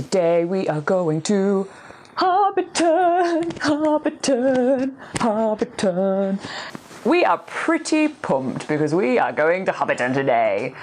Today we are going to Hobbiton, Hobbiton, Hobbiton. We are pretty pumped because we are going to Hobbiton today.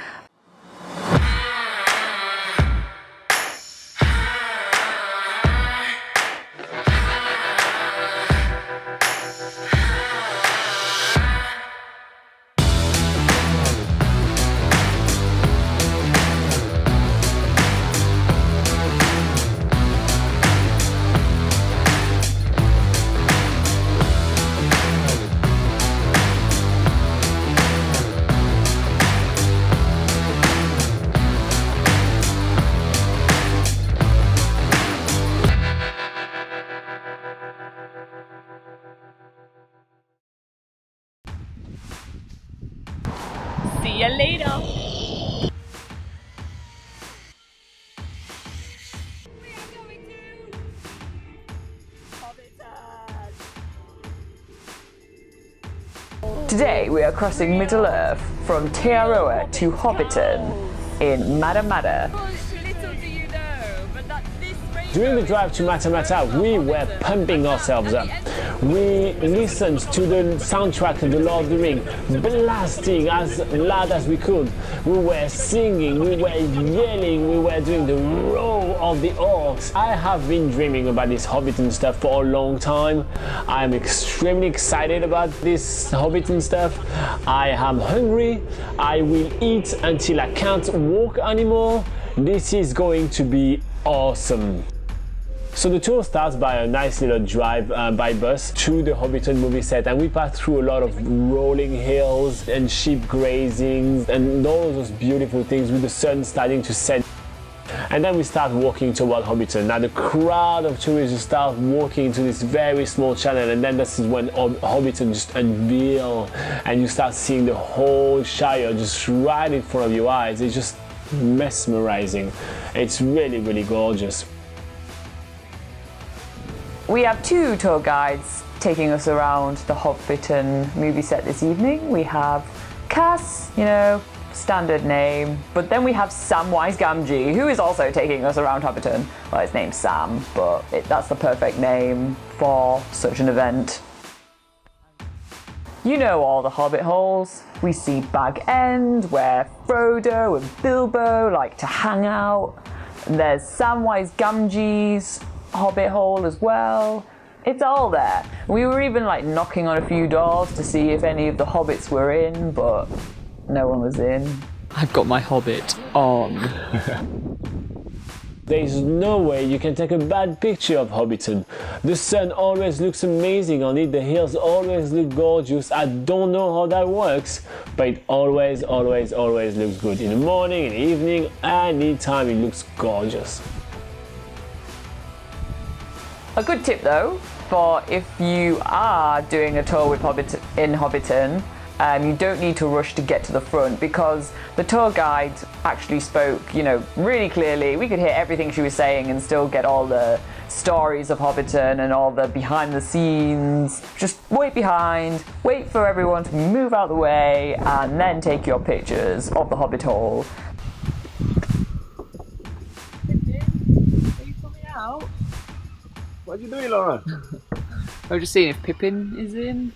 See you later. We are going to Hobbiton. Today we are crossing Middle-earth from Tearoa to Hobbiton in Matamata. Little do you know, but that this during the drive to Matamata, we were pumping ourselves up. We listened to the soundtrack of The Lord of the Rings, blasting as loud as we could. We were singing, we were yelling, we were doing the roar of the orcs. I have been dreaming about this Hobbiton stuff for a long time. I'm extremely excited about this Hobbiton stuff. I am hungry. I will eat until I can't walk anymore. This is going to be awesome. So the tour starts by a nice little drive by bus to the Hobbiton movie set, and we pass through a lot of rolling hills and sheep grazing and all those beautiful things with the sun starting to set. And then we start walking toward Hobbiton. Now the crowd of tourists start walking into this very small channel, and then this is when Hobbiton just unveils and you start seeing the whole Shire just right in front of your eyes. It's just mesmerizing. It's really, really gorgeous. We have two tour guides taking us around the Hobbiton movie set this evening. We have Cass, you know, standard name, but then we have Samwise Gamgee, who is also taking us around Hobbiton. Well, his name's Sam, but that's the perfect name for such an event. You know all the Hobbit holes. We see Bag End, where Frodo and Bilbo like to hang out. And there's Samwise Gamgee's Hobbit hole as well. It's all there. We were even like knocking on a few doors to see if any of the hobbits were in, but no one was in. I've got my hobbit on. There's no way you can take a bad picture of Hobbiton. The sun always looks amazing on it, the hills always look gorgeous. I don't know how that works, but it always, always, always looks good. In the morning, in the evening, anytime, it looks gorgeous. A good tip though, for if you are doing a tour with Hobbiton, you don't need to rush to get to the front, because the tour guide actually spoke, you know, really clearly. We could hear everything she was saying and still get all the stories of Hobbiton and all the behind the scenes. Just wait behind, wait for everyone to move out of the way, and then take your pictures of the Hobbit hole. Are you coming out? What are you doing, Lauren? I'm just seeing if Pippin is in.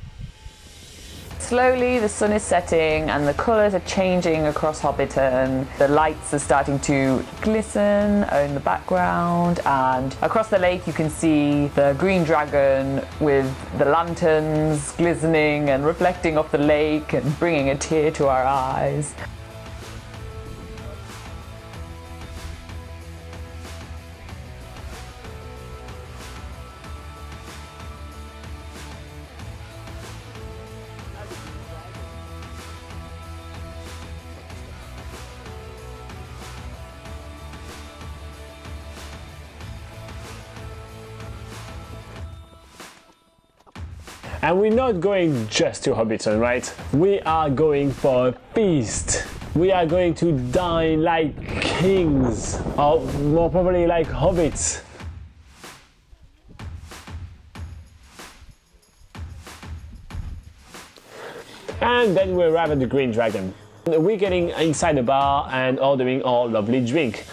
Slowly the sun is setting and the colours are changing across Hobbiton. The lights are starting to glisten in the background, and across the lake you can see the Green Dragon with the lanterns glistening and reflecting off the lake and bringing a tear to our eyes. And we're not going just to Hobbiton, right? We are going for a feast. We are going to dine like kings, or more probably like hobbits. And then we arrive at the Green Dragon. We're getting inside the bar and ordering our lovely drink.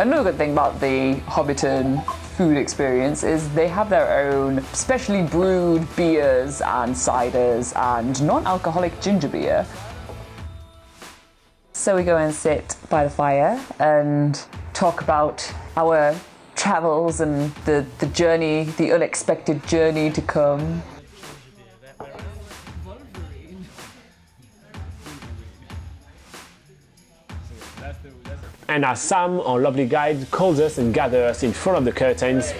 Another good thing about the Hobbiton food experience is they have their own specially brewed beers and ciders and non-alcoholic ginger beer. So we go and sit by the fire and talk about our travels and the journey, the unexpected journey to come. And as Sam, our lovely guide, calls us and gathers us in front of the curtains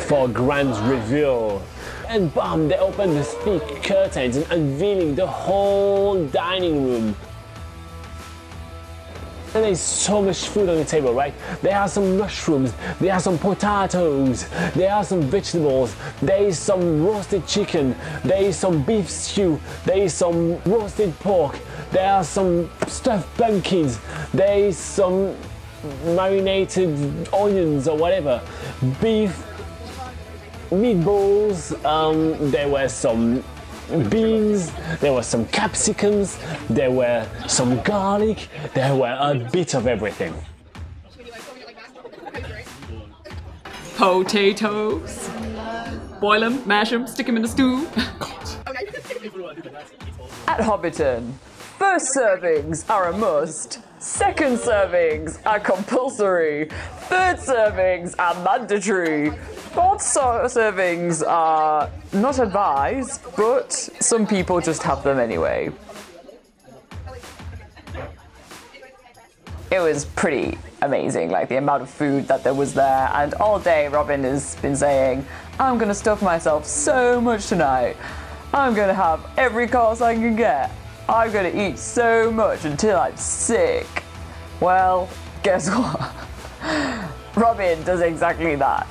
for a grand reveal. And bam, they open the thick curtains and unveiling the whole dining room. And there's so much food on the table, right? There are some mushrooms, there are some potatoes, there are some vegetables, there is some roasted chicken, there is some beef stew, there is some roasted pork, there are some stuffed pumpkins, there is some marinated onions or whatever, beef, meatballs, there were some beans, there were some capsicums, there were some garlic, there were a bit of everything. Potatoes. Boil them, mash them, stick them in the stew. At Hobbiton, first servings are a must, second servings are compulsory, third servings are mandatory, fourth servings are not advised, but some people just have them anyway. It was pretty amazing, like the amount of food that there was there, and all day Robin has been saying, I'm gonna stuff myself so much tonight, I'm gonna have every course I can get, I'm gonna eat so much until I'm sick. Well, guess what? Robin does exactly that.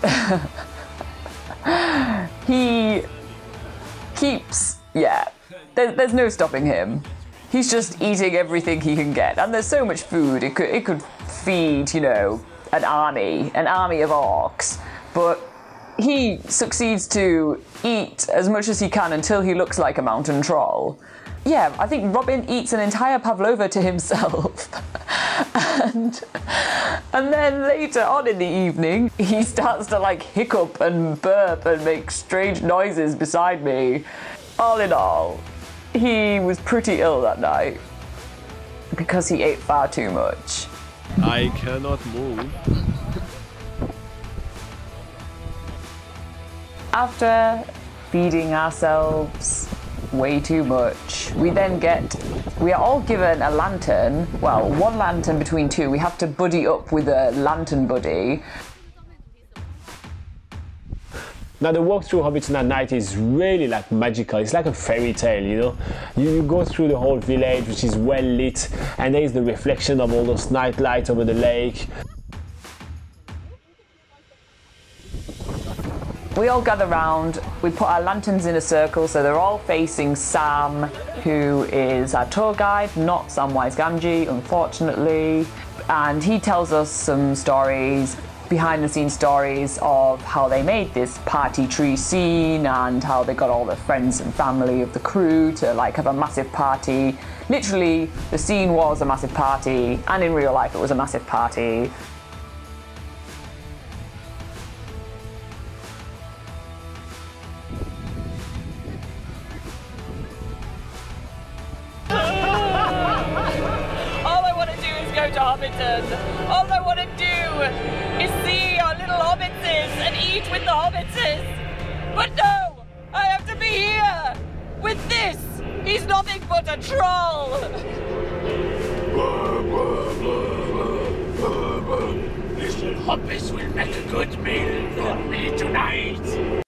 He keeps, yeah, there's no stopping him. He's just eating everything he can get. And there's so much food, it could feed, you know, an army of orcs. But he succeeds to eat as much as he can until he looks like a mountain troll. Yeah, I think Robin eats an entire pavlova to himself. and then later on in the evening, he starts to like hiccup and burp and make strange noises beside me. All in all, he was pretty ill that night because he ate far too much. I cannot move. After feeding ourselves way too much, we are all given a lantern, well, one lantern between two. We have to buddy up with a lantern buddy. Now the walk through Hobbiton at night is really like magical. It's like a fairy tale, you know. You go through the whole village, which is well lit, and there is the reflection of all those night lights over the lake. We all gather round, we put our lanterns in a circle, so they're all facing Sam, who is our tour guide, not Samwise Gamgee, unfortunately. And he tells us some stories, behind the scenes stories of how they made this party tree scene and how they got all the friends and family of the crew to like have a massive party. Literally, the scene was a massive party, and in real life it was a massive party. All I want to do is see our little hobbitses and eat with the hobbitses. But no, I have to be here with this. He's nothing but a troll. Little hobbits will make a good meal for me tonight.